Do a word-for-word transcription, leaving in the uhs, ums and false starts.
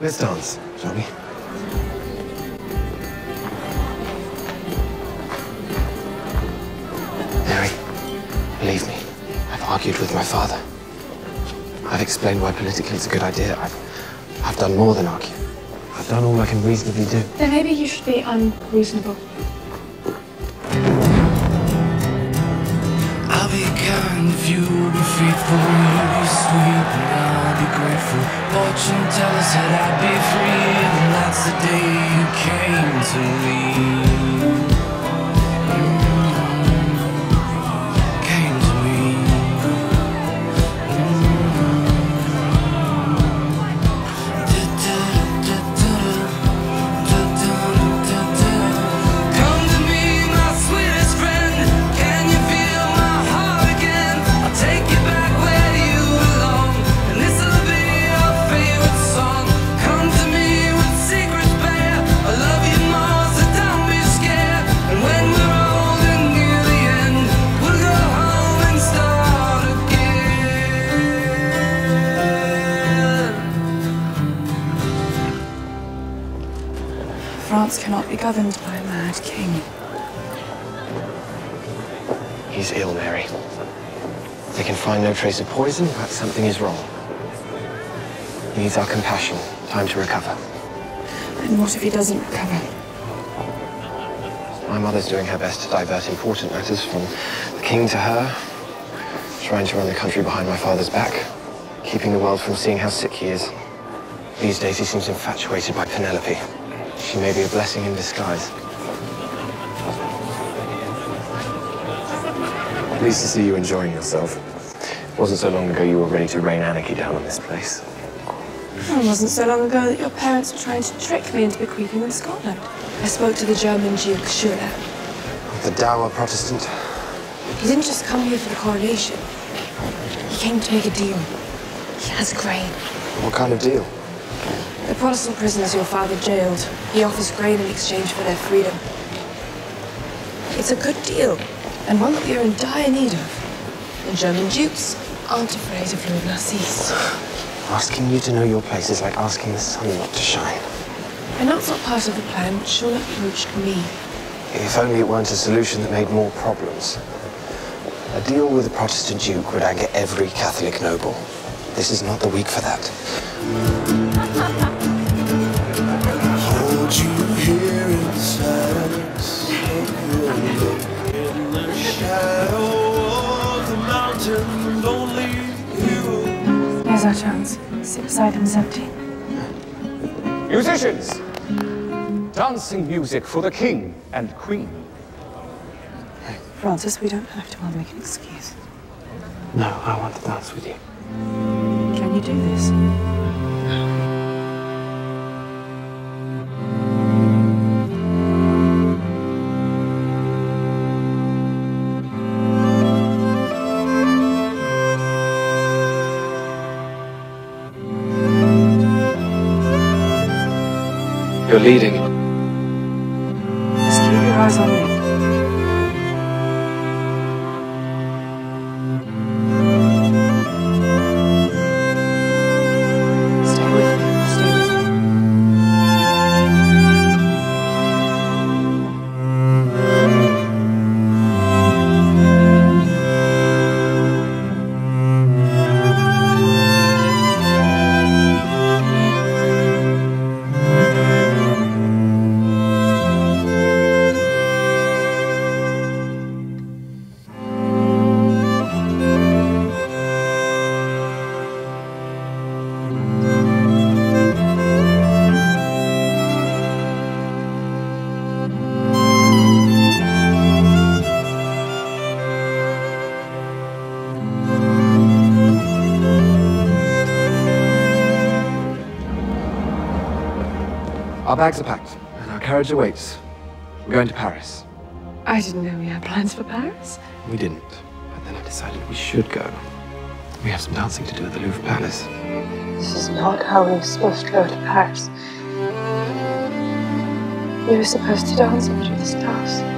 Let's dance, shall we? Mary, believe me, I've argued with my father. I've explained why politically it's a good idea. I've, I've done more than argue. I've done all I can reasonably do. Then maybe you should be unreasonable. I'll be kind if you will be faithful, you'll be sweet, and I'll be grateful. Fortune tellers said I'd be free, and that's the day you came to me. Came to me. Come to me, my sweetest friend. Can you feel my heart again? I'll take you back where you belong, and this'll be your favorite song. Come to me with secrets bare. I love you more, so don't be scared. And when we're old and near the end, we'll go home and start again. France cannot be governed by a mad king. He's ill, Mary. They can find no trace of poison, but something is wrong. He needs our compassion, time to recover. And what if he doesn't recover? My mother's doing her best to divert important matters from the king to her, trying to run the country behind my father's back, keeping the world from seeing how sick he is. These days he seems infatuated by Penelope. She may be a blessing in disguise. Pleased to see you enjoying yourself. It wasn't so long ago you were ready to rain anarchy down on this place. It wasn't so long ago that your parents were trying to trick me into bequeathing them Scotland. I spoke to the German Giok Schuler. The dour Protestant. He didn't just come here for the coronation. He came to make a deal. He has grain. What kind of deal? The Protestant prisoners your father jailed, he offers grain in exchange for their freedom. It's a good deal, and one that we are in dire need of. The German dukes aren't afraid of Louis Narcisse. Asking you to know your place is like asking the sun not to shine. And that's not part of the plan, but Shaw approached me. If only it weren't a solution that made more problems. A deal with a Protestant duke would anger every Catholic noble. This is not the week for that. Hold you here in silence. In the shadow of the mountain, only you. Here's our chance. Sit beside him is empty. Musicians! Dancing music for the king and queen. Francis, we don't have to all make an excuse. No, I want to dance with you. Can you do this? You're leading. Just keep your eyes on me. Stay with me. Stay with me. Our bags are packed, and our carriage awaits. We're going to Paris. I didn't know we had plans for Paris. We didn't, but then I decided we should go. We have some dancing to do at the Louvre Palace. This is not how we were supposed to go to Paris. We were supposed to dance under the stars.